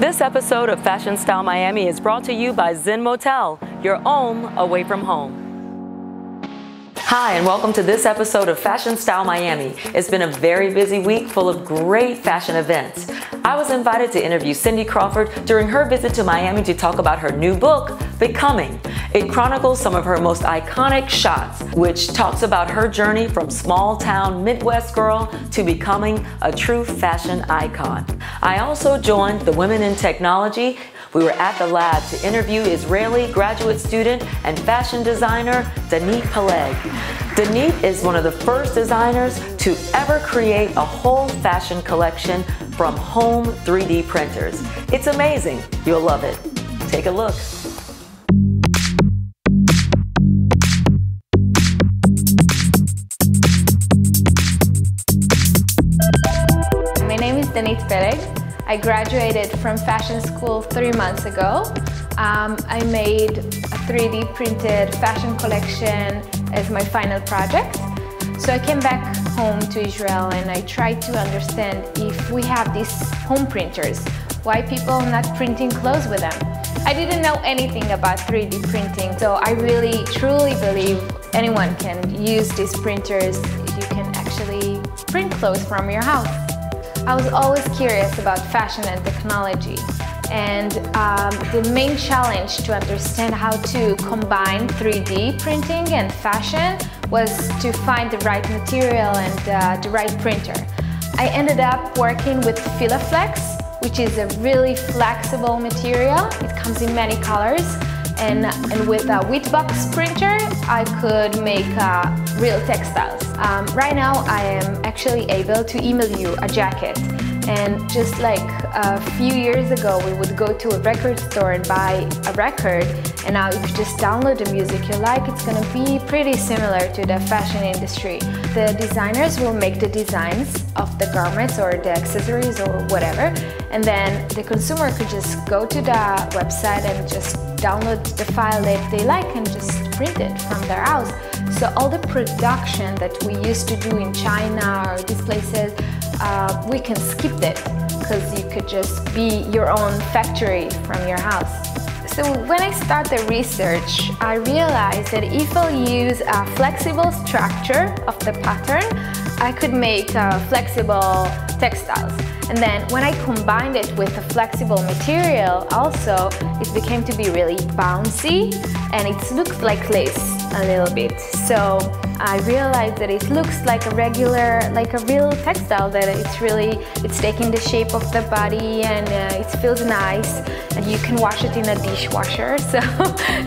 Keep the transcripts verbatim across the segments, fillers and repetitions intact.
This episode of Fashion Style Miami is brought to you by ZEN MOTEL, your home away from home. Hi, and welcome to this episode of Fashion Style Miami. It's been a very busy week full of great fashion events. I was invited to interview Cindy Crawford during her visit to Miami to talk about her new book, Becoming. It chronicles some of her most iconic shots, which talks about her journey from small town Midwest girl to becoming a true fashion icon. I also joined the Women in Technology. We were at the lab to interview Israeli graduate student and fashion designer Danit Peleg. Danit is one of the first designers to ever create a whole fashion collection from home three D printers. It's amazing. You'll love it. Take a look. My name is Danit Peleg. I graduated from fashion school three months ago. Um, I made a three D printed fashion collection as my final project. So I came back home to Israel and I tried to understand if we have these home printers, why people are not printing clothes with them. I didn't know anything about three D printing, so I really truly believe anyone can use these printers. You can actually print clothes from your house. I was always curious about fashion and technology, and um, the main challenge to understand how to combine three D printing and fashion was to find the right material and uh, the right printer. I ended up working with Feelflex, which is a really flexible material. It comes in many colors, and, and with a witbox printer I could make uh, real textiles. Um, right now I am actually able to email you a jacket, and just like a few years ago we would go to a record store and buy a record, and now if you just download the music you like, it's going to be pretty similar to the fashion industry. The designers will make the designs of the garments or the accessories or whatever, and then the consumer could just go to the website and just download the file that they like and just print it from their house. So all the production that we used to do in China or these places, uh, we can skip that because you could just be your own factory from your house. So when I started the research, I realized that if I use a flexible structure of the pattern, I could make uh, flexible textiles. And then when I combined it with a flexible material also, it became to be really bouncy, and it looks like lace a little bit. So I realized that it looks like a regular, like a real textile, that it's really, it's taking the shape of the body, and uh, it feels nice, and you can wash it in a dishwasher. So,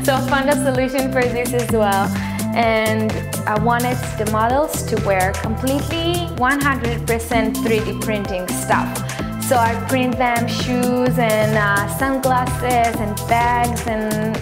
so I found a solution for this as well. And I wanted the models to wear completely one hundred percent three D printing stuff. So I print them shoes and uh, sunglasses and bags, and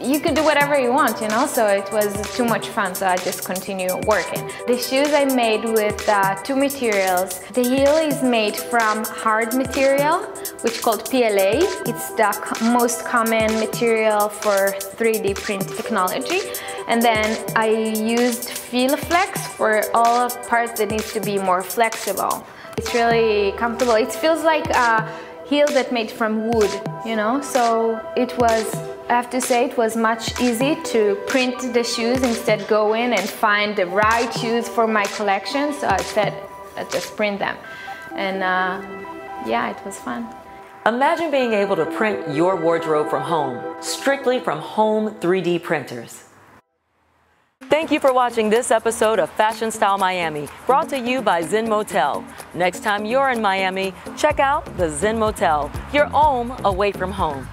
you could do whatever you want, you know, so it was too much fun, so I just continue working. The shoes I made with uh, two materials. The heel is made from hard material, which is called P L A. It's the co- most common material for three D print technology. And then I used Feelflex for all parts that needs to be more flexible. It's really comfortable. It feels like a heel that made from wood, you know, so it was, I have to say, it was much easy to print the shoes instead go in and find the right shoes for my collection. So I said, I just print them. And uh, yeah, it was fun. Imagine being able to print your wardrobe from home, strictly from home three D printers. Thank you for watching this episode of Fashion Style Miami, brought to you by ZEN MOTEL. Next time you're in Miami, check out the ZEN MOTEL, your home away from home.